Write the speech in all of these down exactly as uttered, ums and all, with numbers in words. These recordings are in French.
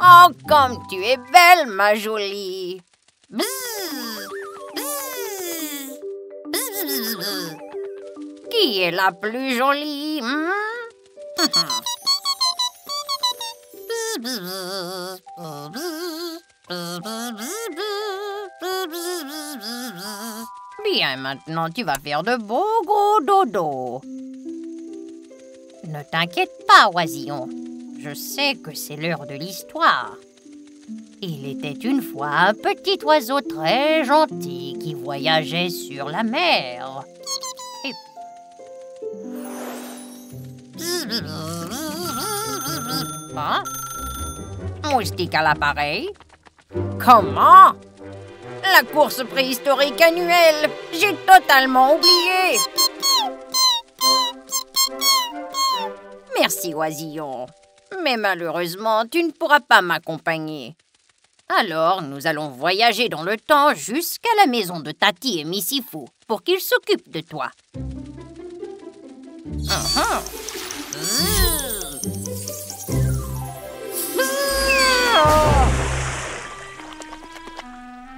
Oh, comme tu es belle, ma jolie. Qui est la plus jolie? Bien, maintenant tu vas faire de beaux gros dodo. Ne t'inquiète pas, oisillon. Je sais que c'est l'heure de l'histoire. Il était une fois un petit oiseau très gentil qui voyageait sur la mer. Et... Hein? Moustique à l'appareil? Comment? La course préhistorique annuelle! J'ai totalement oublié! Merci, oisillon. Mais malheureusement, tu ne pourras pas m'accompagner. Alors, nous allons voyager dans le temps jusqu'à la maison de Tati et Misifu pour qu'ils s'occupent de toi. Uh-huh.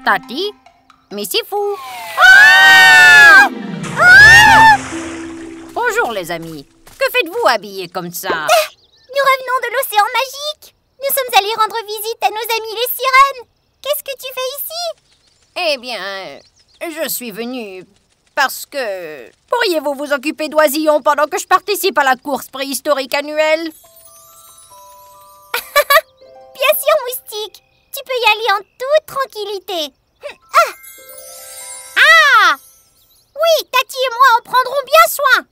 Tati, Misifu. Ah! Ah! Bonjour les amis, que faites-vous habillés comme ça? Nous revenons de l'océan magique. Nous sommes allés rendre visite à nos amis les sirènes. Qu'est-ce que tu fais ici? Eh bien, je suis venue parce que... Pourriez-vous vous occuper d'oisillons pendant que je participe à la course préhistorique annuelle? Bien sûr, moustique. Tu peux y aller en toute tranquillité. Ah, ah! Oui, Tati et moi en prendrons bien soin.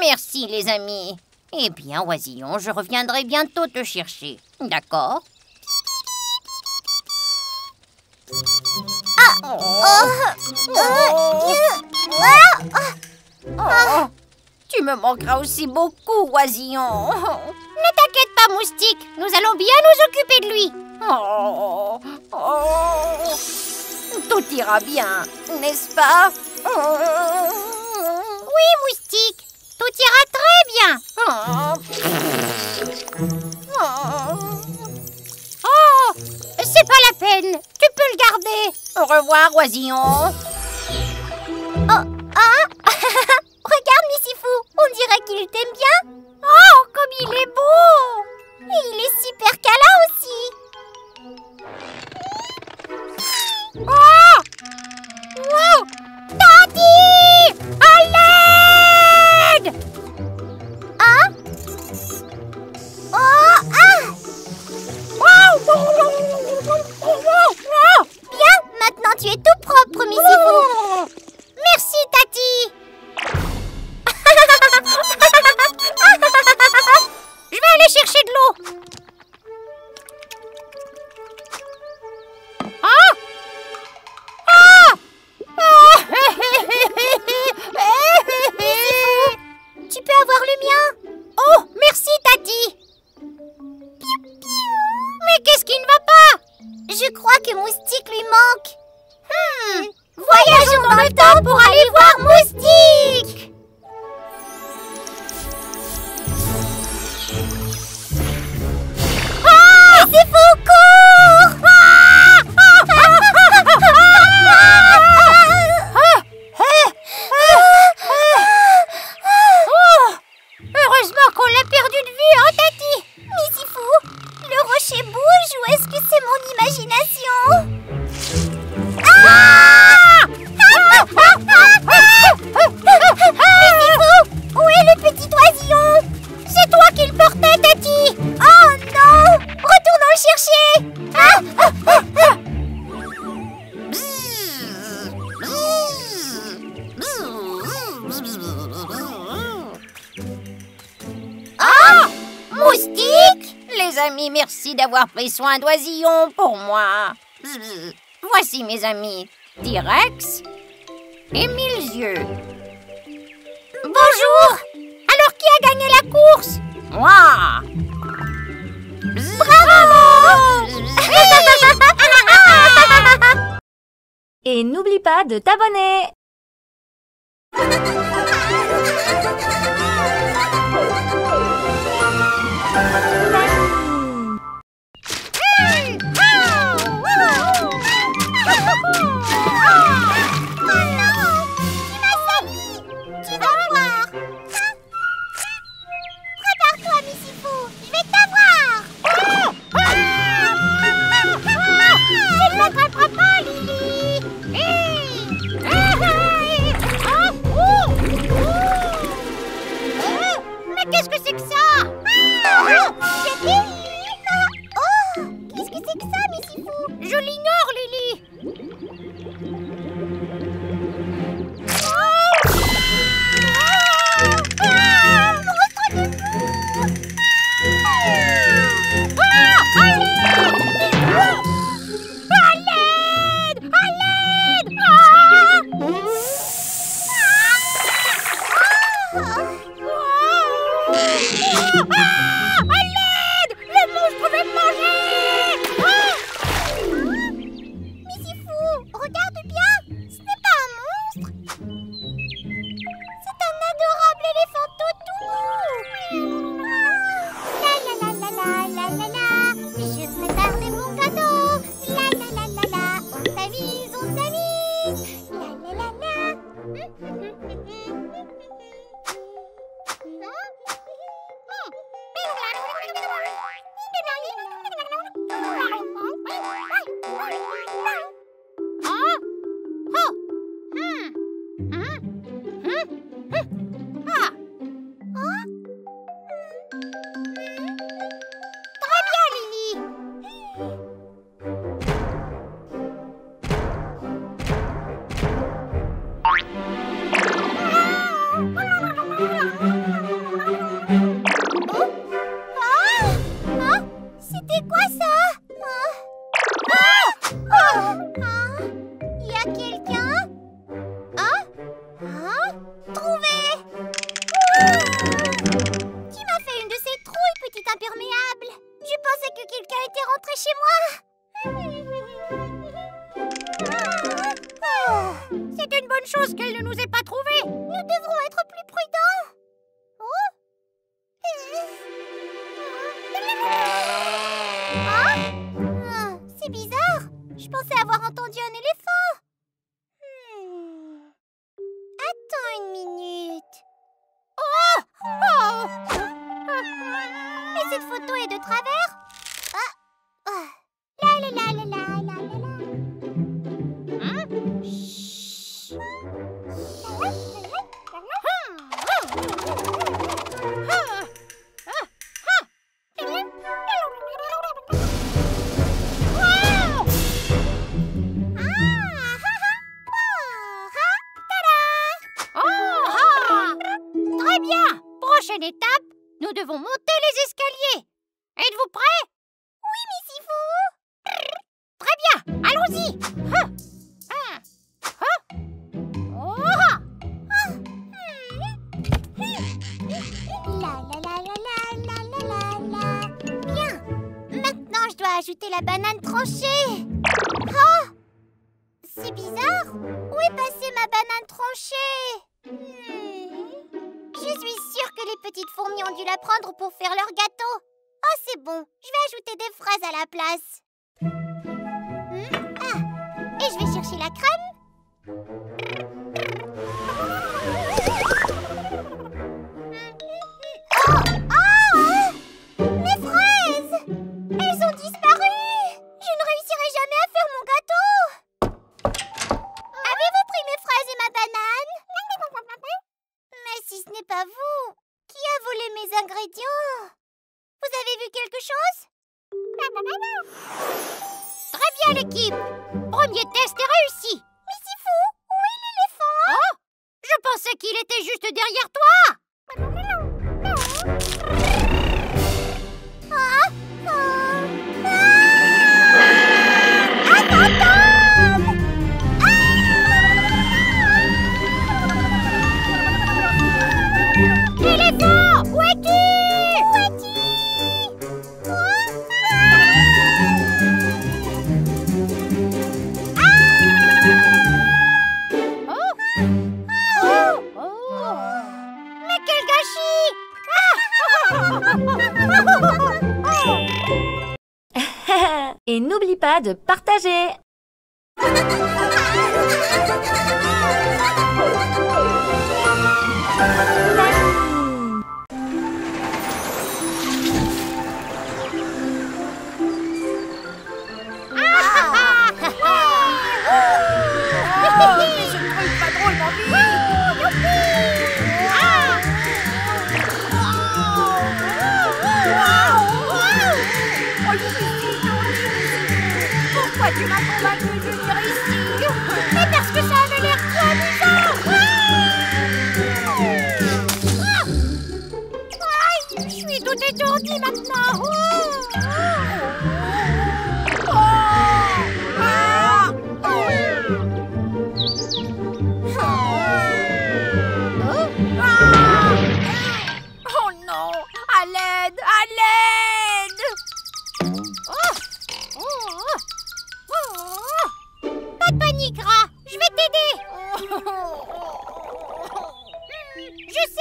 Merci, les amis. Eh bien, oisillon, je reviendrai bientôt te chercher, d'accord? Ah! Oh! Oh! Oh! Oh! Tu me manqueras aussi beaucoup, oisillon. Ne t'inquiète pas, moustique, nous allons bien nous occuper de lui. Oh! Oh! Tout ira bien, n'est-ce pas? Oh! Oui, moustique. Tout ira très bien. Oh, oh. Oh. C'est pas la peine. Tu peux le garder. Au revoir, oisillon. Oh, ah. Regarde, Misifu. On dirait qu'il t'aime bien. Oh, comme il est beau. Et il est super câlin aussi. Oh. Wow. Tati, allez. Ah! Oh! Ah! Wow! Bien! Maintenant, tu es tout propre, Misifu. Merci, Tati! Je vais aller chercher de l'eau. Ah! Ah! Ah! Tu peux avoir le mien? Oh, merci, Tati. Mais qu'est-ce qui ne va pas? Je crois que Moustique lui manque. Hmm, voyageons dans le temps pour aller voir Moustique. Ah! C'est fou, cours! Ah! Heureusement qu'on l'a perdu de vue, hein, Tati? Misifu, le rocher bouge ou est-ce que c'est mon imagination? Ah! Misifu, où est le petit oisillon? C'est toi qui le portais, Tati! Oh non! Retournons le chercher! Ah! Ah! Ah! Ah! Moustique! Les amis, merci d'avoir pris soin d'oisillon pour moi. Voici mes amis, T-Rex et Mille Yeux. Bonjour! Alors qui a gagné la course? Moi! Bravo! Et n'oublie pas de t'abonner! de partager. Ah!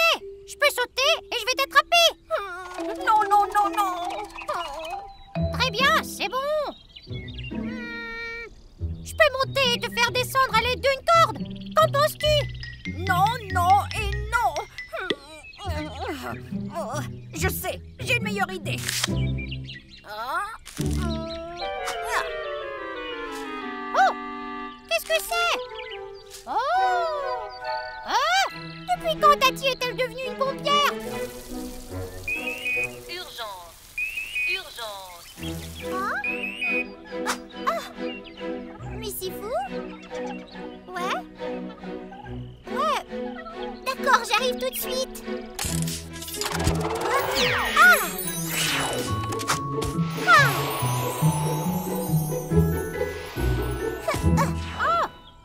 prêt? Je peux sauter et je vais t'attraper. Mmh, non, non, non, non. Oh. Très bien, c'est bon. Mmh, je peux monter et te faire descendre à l'aide d'une corde. Qu'en penses-tu? Non, non et non. Mmh. Oh, je sais, j'ai une meilleure idée. Oh, oh. Qu'est-ce que c'est? Oh. Ah! Depuis quand Tati est-elle devenue une pompière? Urgence! Urgence! Hein? Ah! Ah! Misifu? Ouais? Ouais! D'accord, j'arrive tout de suite! Ah! Ah! Ah! Oh!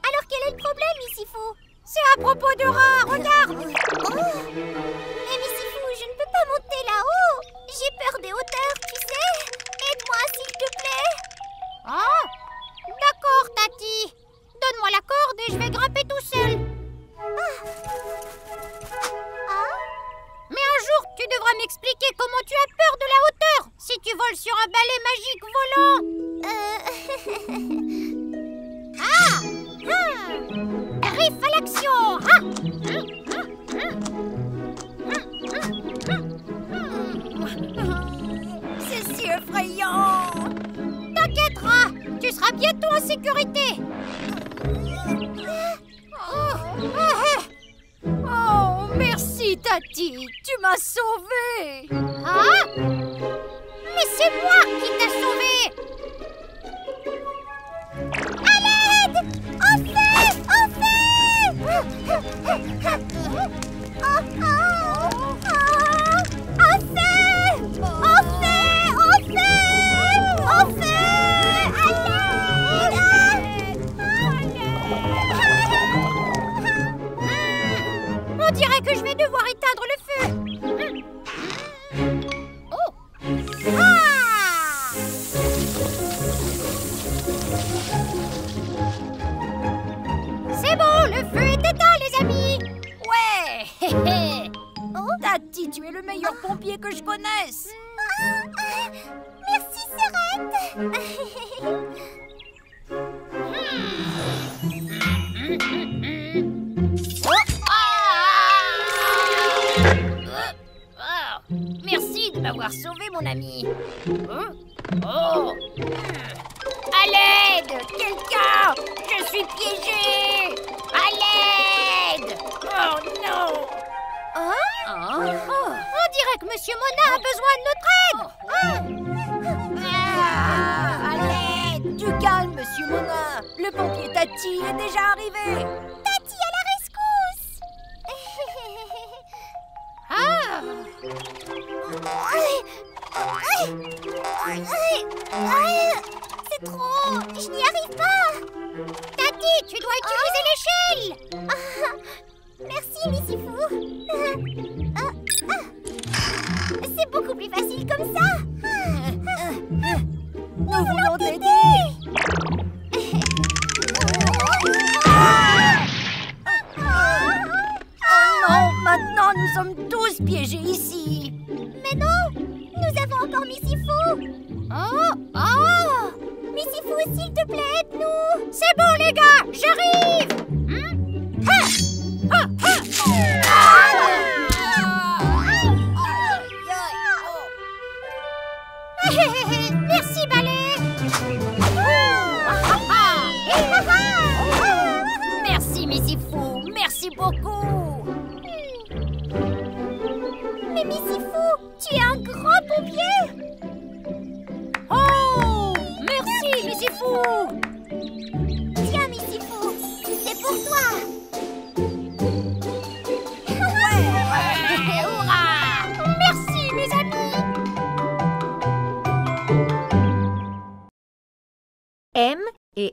Alors quel est le problème, Misifu? C'est à propos de rats, regarde. Oh. Mais Misifu, je ne peux pas monter là-haut. J'ai peur des hauteurs, tu sais. Aide-moi, s'il te plaît. Oh, d'accord, Tati. Donne-moi la corde et je vais grimper tout seul. Ah. Ah. Mais un jour, tu devras m'expliquer comment tu as peur de la hauteur. Si tu voles sur un balai magique volant. Euh... ah hum. Riff à l'action! Ah. Hum, hum, hum. Hum, hum, hum. C'est si effrayant! T'inquiète, Ra! Tu seras bientôt en sécurité! Oh, oh, oh merci, Tati! Tu m'as sauvée! Ah! Mais c'est moi qui t'ai sauvée! À l'aide! Au fait! Au fait! Oh, oh, oh. On fait, on fait, on fait, on fait. Allez, allez. On dirait que je vais devoir éteindre le feu. Oh. Ah. C'est bon, le feu. Tati, tu es le meilleur oh. pompier que je connaisse. Oh. Merci, Sorette. Merci de m'avoir sauvé, mon ami. Oh. À l'aide, quelqu'un, je suis piégé. À l'aide. Oh non. Oh. Oh. Oh. On dirait que Monsieur Mona a besoin de notre aide. Oh. Ah. Ah. Allez, du calme, Monsieur Mona. Le pompier Tati est déjà arrivé. Tati à la rescousse. Ah. C'est trop. Je n'y arrive pas. Tati, tu dois utiliser oh. l'échelle. Oh. Merci, Misifu. Ah, ah. C'est beaucoup plus facile comme ça. Ah, ah, ah. Nous, Nous voulons t'aider. Ah, ah, ah. Oh non, maintenant nous sommes tous piégés ici. Mais non, nous avons encore Misifu. Oh, oh. Misifu, s'il te plaît, aide-nous. C'est bon, les gars, j'arrive. Hum? Ah. Ah, ah, oh. Merci, balai. Merci, Misifu. Merci beaucoup. Mais Misifu, tu es un grand pompier. Oh, merci, Misifu. Tiens, Misifu, c'est pour toi. Aime et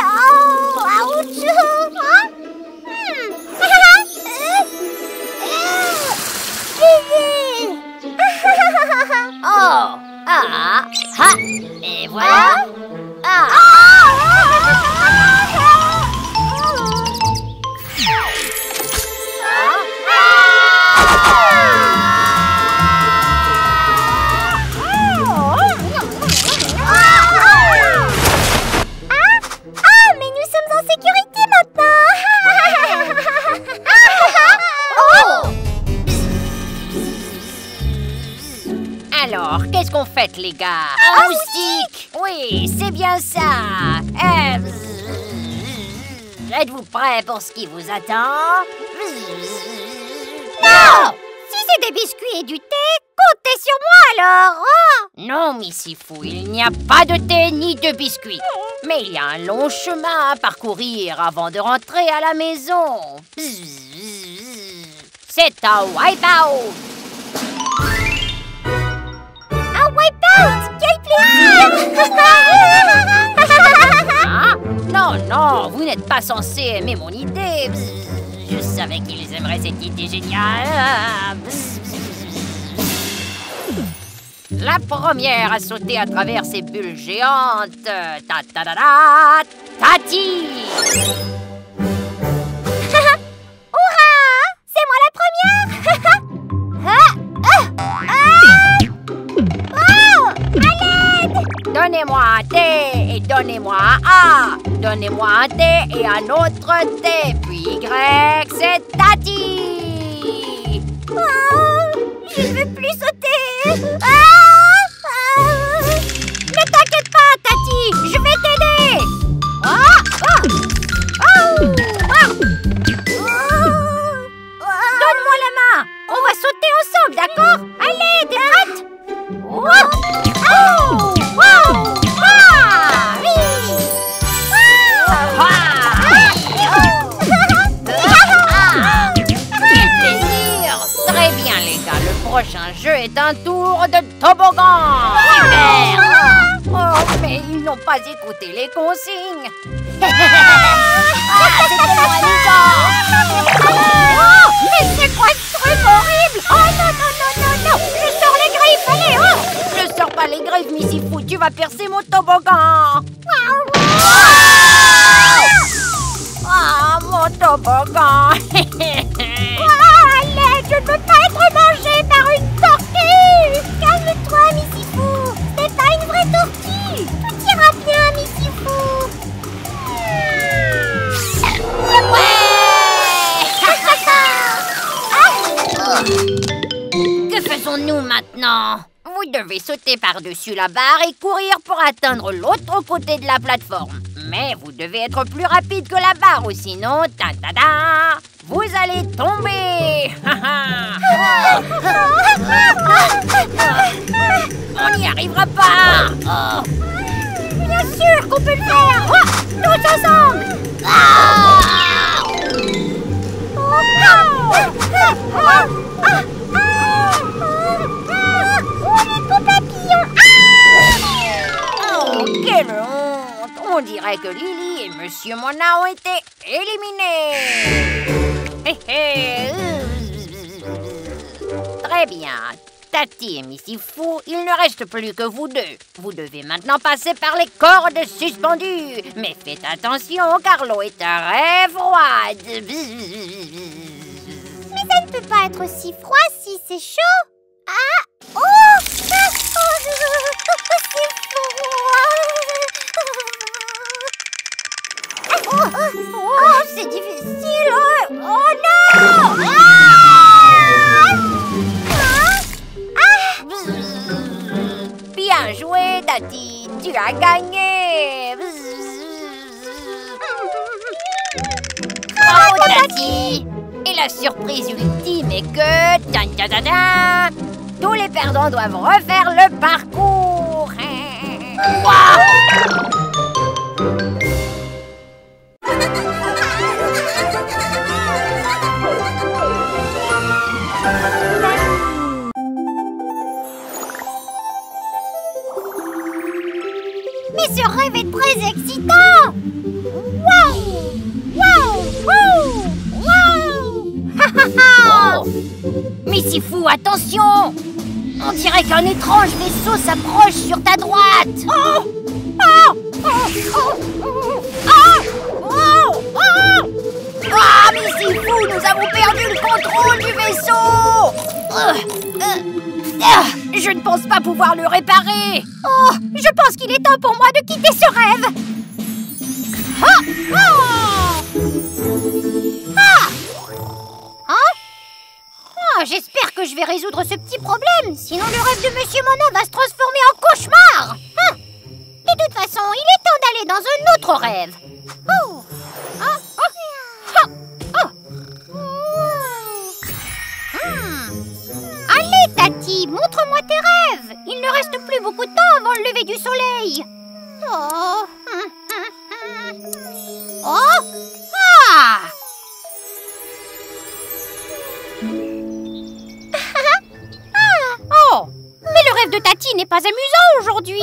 Oh, ouch. Hein? Oh, ah, ah, et voilà. Ah. Alors, qu'est-ce qu'on fait, les gars? Un moustique! Oui, c'est bien ça! Euh, Êtes-vous prêts pour ce qui vous attend? Non! Si c'est des biscuits et du thé, comptez sur moi, alors! Oh! Non, Misifu, il n'y a pas de thé ni de biscuits. Mais il y a un long chemin à parcourir avant de rentrer à la maison. C'est un wipe-out! Quel plaisir! Hein? Non, non, vous n'êtes pas censé aimer mon idée. Je savais qu'ils aimeraient cette idée géniale. La première à sauter à travers ces bulles géantes. Ta-ta-da-da! Tati! Hurrah! C'est moi la première! Ah! Ah! Ah! Donnez-moi un thé et donnez-moi un A. Donnez-moi un thé et un autre thé. Puis Y, c'est Tati. Oh, je ne veux plus sauter. Ah, ah. Ne t'inquiète pas, Tati, je vais t'aider. Ah, ah, ah, ah. Donne-moi la main. On va sauter ensemble, d'accord? Allez, t'es prête? Oh, oh. Wow! Ah! Oui! Ah! Ah! Ah! Quel plaisir! Très bien, les gars, le prochain jeu est un tour de toboggan! Super! Oh, mais ils n'ont pas écouté les consignes! Ah! C'était moins amusant! Oh! Mais c'est quoi ce truc horrible? Oh non, non, non, non, non! Je sors les griffes, allez, oh! Ne sors pas les griffes, Misifu, tu vas percer mon toboggan. Ah, oh, mon toboggan. Oh, allez, je ne veux pas être mangée par une tortue. Calme-toi, Misifu, c'est pas une vraie tortue. Tout ira bien, Misifu. Ouais. Que faisons-nous maintenant? Vous devez sauter par-dessus la barre et courir pour atteindre l'autre côté de la plateforme. Mais vous devez être plus rapide que la barre, ou sinon, ta-ta-da, vous allez tomber. On n'y arrivera pas. Bien sûr qu'on peut le faire. Tous ensemble. Oh, quelle honte! On dirait que Lily et Monsieur Mona ont été éliminés. Très bien. Tati et Misifu, il ne reste plus que vous deux. Vous devez maintenant passer par les cordes suspendues. Mais faites attention, car l'eau est très froide. Mais ça ne peut pas être aussi froid si c'est chaud. Ah! Oh! C'est froid! Oh, oh, oh, c'est difficile! Oh, oh non! Ah! Ah! Bien joué, Tati! Tu as gagné! Bravo, Tati! Et la surprise ultime est que... Tan-ta-ta-ta! Tous les perdants doivent refaire le parcours. Mais ce rêve est très excitant. Waouh! Waouh! Waouh! Waouh! Ha ha ha! Misifu, attention! On dirait qu'un étrange vaisseau s'approche sur ta droite. Oh! Oh! Oh! Oh! Oh! Oh! Ah, Misifu, nous avons perdu le contrôle du vaisseau. Je ne pense pas pouvoir le réparer. Oh, je pense qu'il est temps pour moi de quitter ce rêve. Ah! Oh! Ah! Hein? Oh, j'espère que je vais résoudre ce petit problème, sinon le rêve de Monsieur Mono va se transformer en cauchemar. Hein? De toute façon, il est temps d'aller dans un autre rêve. Oh! Ah! Oh! Oh! Oh! Hmm. Allez, Tati, montre-moi tes rêves. Il ne reste plus beaucoup de temps avant le lever du soleil. Oh! Oh! Ah! Oh! Mais le rêve de Tati n'est pas amusant aujourd'hui.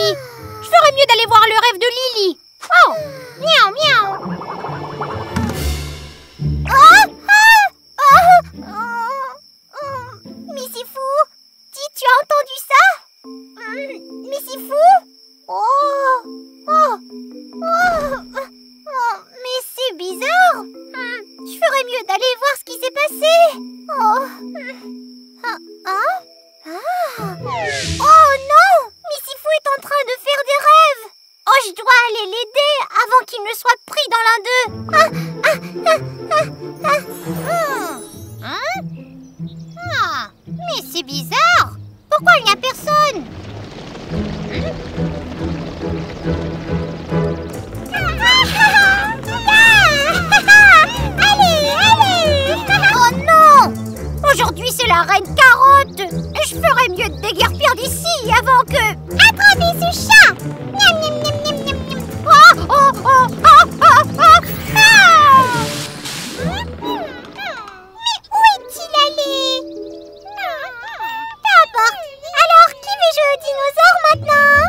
Je ferais mieux d'aller voir le rêve de Lily. Oh! Miaou, miaou. Ah! Ah! Ah! Misifu, Ti, tu as entendu ça? Misifu? Oh! Oh! Oh! Oh, mais c'est bizarre. Hmm. Je ferais mieux d'aller voir ce qui s'est passé. Oh. Ah, ah. Ah. Oh non, Misifu est en train de faire des rêves. Oh, je dois aller l'aider avant qu'il ne soit pris dans l'un d'eux. Ah, ah, ah, ah, ah. Hmm. Hein? Ah, mais c'est bizarre. Pourquoi il n'y a personne? Aujourd'hui, c'est la reine Carotte. Je ferais mieux de déguerpir d'ici avant que... Attrapez ce chat. Miam, miam, miam, miam, miam, miam. Oh, oh, oh, oh, oh, oh. Ah. Mais où est-il allé? Qu'importe. Alors, qui veut jouer au dinosaure maintenant?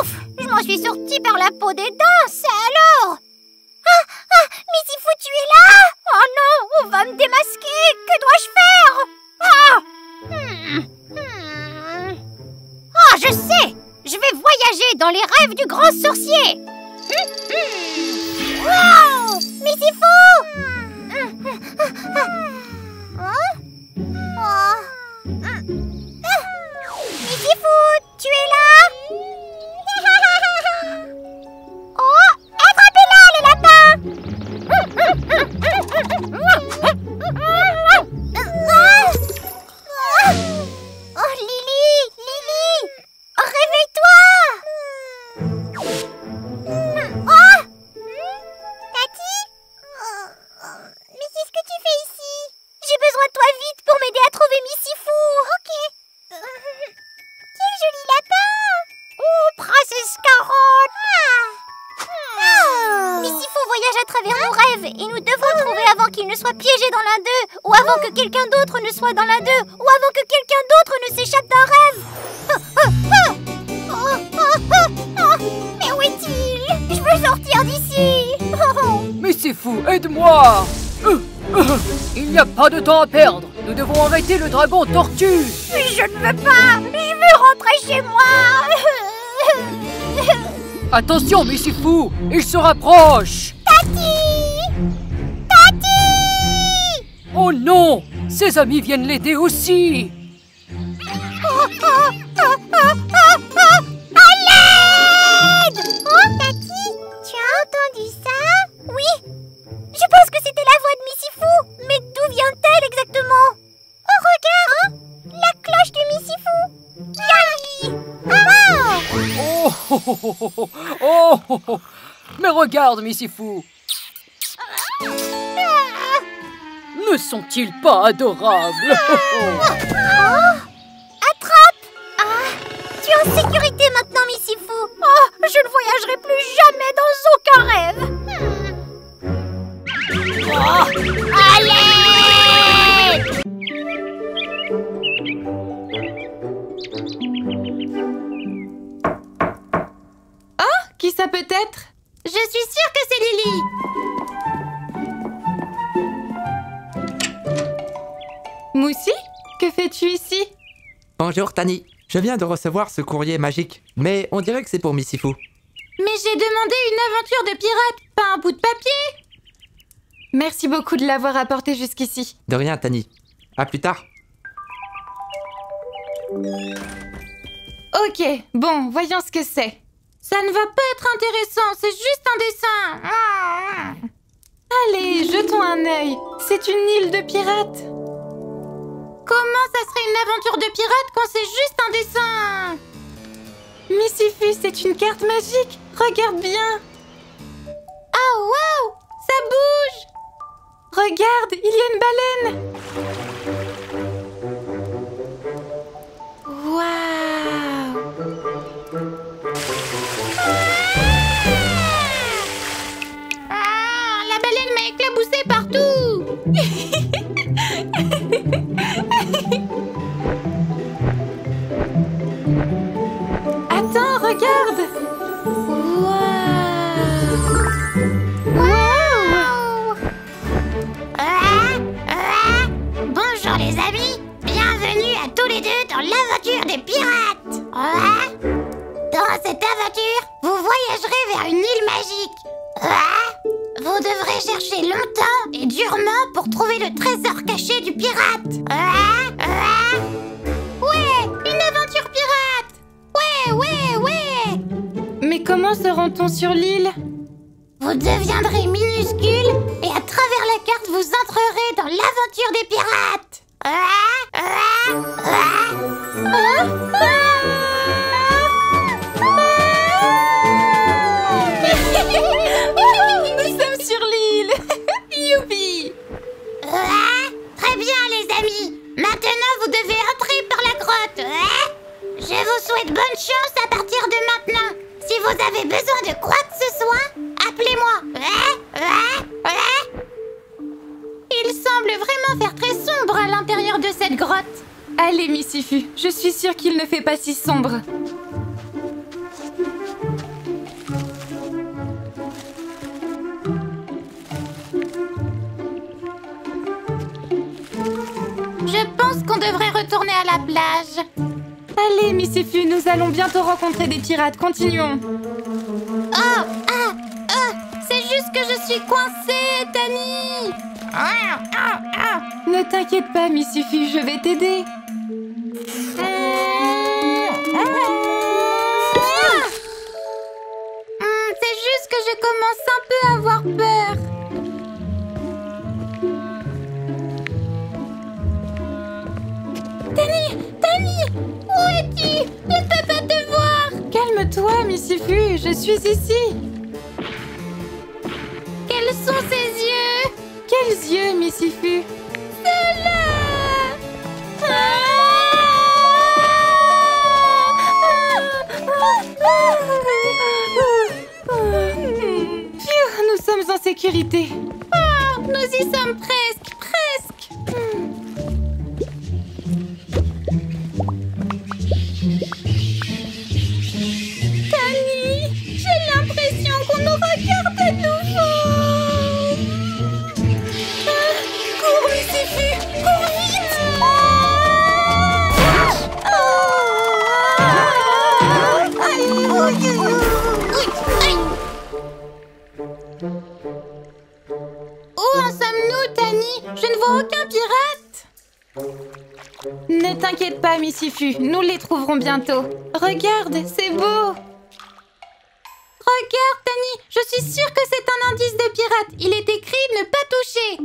Ouf, je m'en suis sortie par la peau des dents. C'est alors... Ah, ah, Misifu, tu es là? Oh non, on va me démasquer. Que dois-je faire? Ah, hmm, hmm. Oh, je sais. Je vais voyager dans les rêves du grand sorcier. Hmm, hmm. Wow, Misifu. Hmm. Hein? Oh. Hmm. Ah. Misifu, tu es là? Oh, attrapez-la, les lapins. Ah, oh, Lily, Lily, oh, réveille-toi. Oh, Tati, oh, mais qu'est-ce que tu fais ici? J'ai besoin de toi vite pour m'aider à trouver Misifu. Ok. Quel joli lapin. Oh, princesse Carotte. Ah. Oh. Misifu voyage à travers nos rêves et nous devons le trouver avant qu'il ne soit piégé dans l'un d'eux, ou avant que quelqu'un d'autre ne soit dans l'un d'eux, ou avant que quelqu'un d'autre ne s'échappe d'un rêve. Oh, oh, oh, oh, oh. Mais où est-il? Je veux sortir d'ici. Oh. Misifu, aide-moi. Il n'y a pas de temps à perdre. Nous devons arrêter le dragon tortue. Je ne veux pas. Je veux rentrer chez moi. Attention, Misifu, il se rapproche. Tati! Tati! Oh non! Ses amis viennent l'aider aussi. Oh, oh, oh, oh, oh, oh. À l'aide! Oh, Tati, tu as entendu ça? Oui. Je pense que c'était la voix de Misifu. Mais d'où vient-elle exactement? Oh, regarde! La cloche de Misifu. Yali! Oh! Oh, oh, oh, oh, oh, oh. Mais regarde, Misifu. Ne sont-ils pas adorables? Oh, oh. Attrape. Ah, tu es en sécurité maintenant, Misifu. Oh, je ne voyagerai plus jamais dans aucun rêve. Oh. Allez! qui ça peut être? Je suis sûre que c'est Lily. Moussi, que fais-tu ici? Bonjour Tanny, je viens de recevoir ce courrier magique, mais on dirait que c'est pour Misifu. Mais j'ai demandé une aventure de pirate, pas un bout de papier. Merci beaucoup de l'avoir apporté jusqu'ici. De rien Tanny, à plus tard. Ok, bon, voyons ce que c'est. Ça ne va pas être intéressant, c'est juste un dessin. Ah. Allez, jetons un œil. C'est une île de pirates. Comment ça serait une aventure de pirate quand c'est juste un dessin? Misifu, c'est une carte magique. Regarde bien. Oh, wow, ça bouge. Regarde, il y a une baleine. Waouh. Ah, ah, la baleine m'a éclaboussé partout. Attends, regarde. Waouh. Waouh. Ah, ah. Bonjour les amis, bienvenue à tous les deux dans l'aventure des pirates. Ah. Dans cette aventure, vous voyagerez vers une île magique. Ah. Vous devrez chercher longtemps et durement pour trouver le trésor caché du pirate. Ah. Ah. Ouais, une aventure pirate. Ouais, ouais, ouais. Mais comment serons-on sur l'île? Vous deviendrez minuscule et à travers la carte vous entrerez dans l'aventure des pirates. Ah. Ah. Ah. Ah. Ah. Maintenant, vous devez entrer par la grotte. Je vous souhaite bonne chance à partir de maintenant. Si vous avez besoin de quoi que ce soit, appelez-moi. Il semble vraiment faire très sombre à l'intérieur de cette grotte. Allez, Misifu, je suis sûre qu'il ne fait pas si sombre. On devrait retourner à la plage. Allez, Misifu, nous allons bientôt rencontrer des pirates. Continuons. Oh, ah, ah, c'est juste que je suis coincée, Tanny. Ah, ah, ah. Ne t'inquiète pas, Misifu, je vais t'aider. Ah, ah. Mmh, c'est juste que je commence un peu à avoir peur. Tanny, Tanny, où es-tu? Je ne peux pas te voir. Calme-toi, Misifu, je suis ici. Quels sont ces yeux? Quels yeux, Misifu? Ceux-là. Ah ah. Phew, nous sommes en sécurité. Oh, nous y sommes presque. Ne t'inquiète pas, Misifu, nous les trouverons bientôt. Regarde, c'est beau. Regarde, Tanny, je suis sûre que c'est un indice de pirate. Il est écrit « Ne pas toucher ».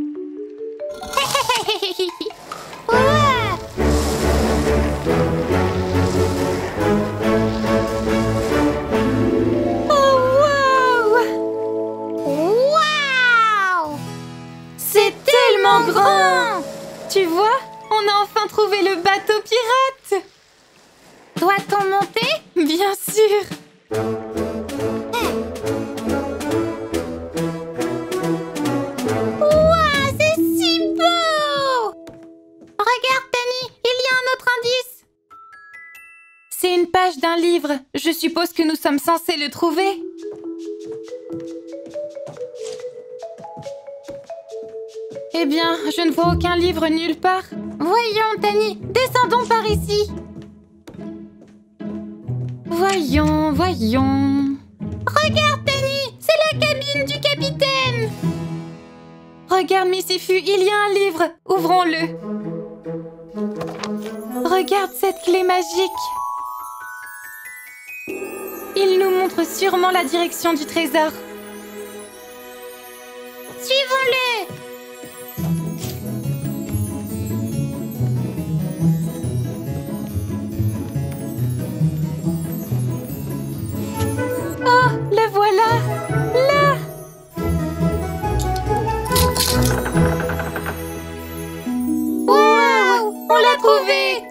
Wow. Oh, wow. Wow. C'est tellement grand. Tu vois ? On a enfin trouvé le bateau pirate! Doit-on monter? Bien sûr! Ouah, c'est si beau! Regarde, Tanny, il y a un autre indice! C'est une page d'un livre. Je suppose que nous sommes censés le trouver. Eh bien, je ne vois aucun livre nulle part. Voyons, Tanny, descendons par ici. Voyons, voyons. Regarde, Tanny, c'est la cabine du capitaine. Regarde, Misifu, il y a un livre. Ouvrons-le. Regarde cette clé magique. Il nous montre sûrement la direction du trésor. Suivons-le.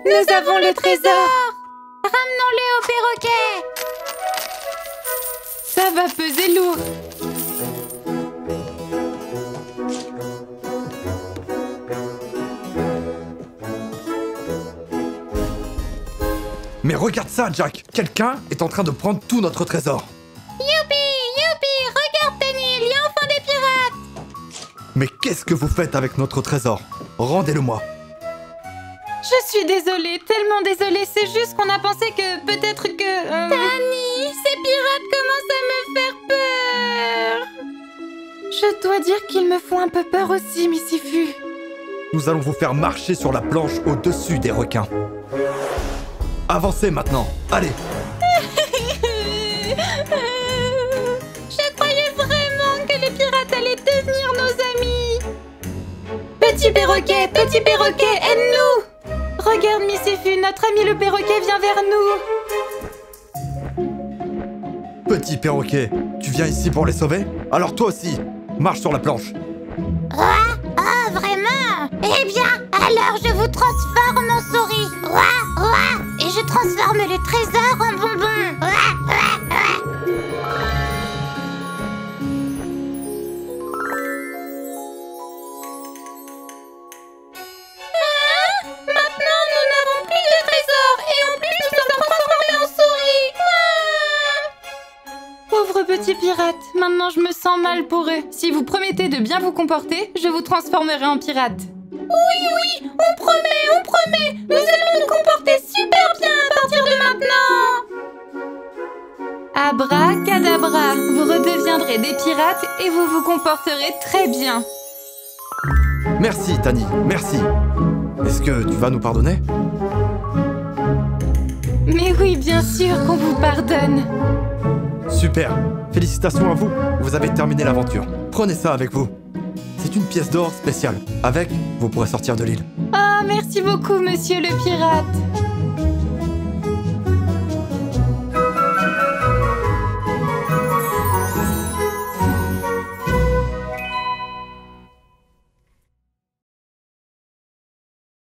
Nous avons le trésor. Ramenons-le au perroquet. Ça va peser lourd. Mais regarde ça, Jack. Quelqu'un est en train de prendre tout notre trésor. Youpi, youpi, regarde, Tanny, il y a enfin des pirates. Mais qu'est-ce que vous faites avec notre trésor? Rendez-le-moi. Je suis désolée, tellement désolée, c'est juste qu'on a pensé que peut-être que... Euh... Tanny, ces pirates commencent à me faire peur. Je dois dire qu'ils me font un peu peur aussi, Misifu. Nous allons vous faire marcher sur la planche au-dessus des requins. Avancez maintenant, allez. Je croyais vraiment que les pirates allaient devenir nos amis. Petit perroquet, petit perroquet, aide-nous. Regarde, Misifu, notre ami le perroquet vient vers nous. Petit perroquet, tu viens ici pour les sauver? Alors toi aussi, marche sur la planche. Ouah, oh, vraiment? Eh bien, alors je vous transforme en souris. Ouah, ouah, et je transforme le trésor en bonbon. Ouah, ouah, petits pirates, maintenant je me sens mal pour eux. Si vous promettez de bien vous comporter, je vous transformerai en pirate. Oui, oui, on promet, on promet. Nous allons nous comporter super bien à partir de maintenant. Abracadabra, vous redeviendrez des pirates et vous vous comporterez très bien. Merci, Tanny, merci. Est-ce que tu vas nous pardonner? Mais oui, bien sûr qu'on vous pardonne. Super! Félicitations à vous! Vous avez terminé l'aventure. Prenez ça avec vous. C'est une pièce d'or spéciale. Avec, vous pourrez sortir de l'île. Ah, merci beaucoup, monsieur le pirate!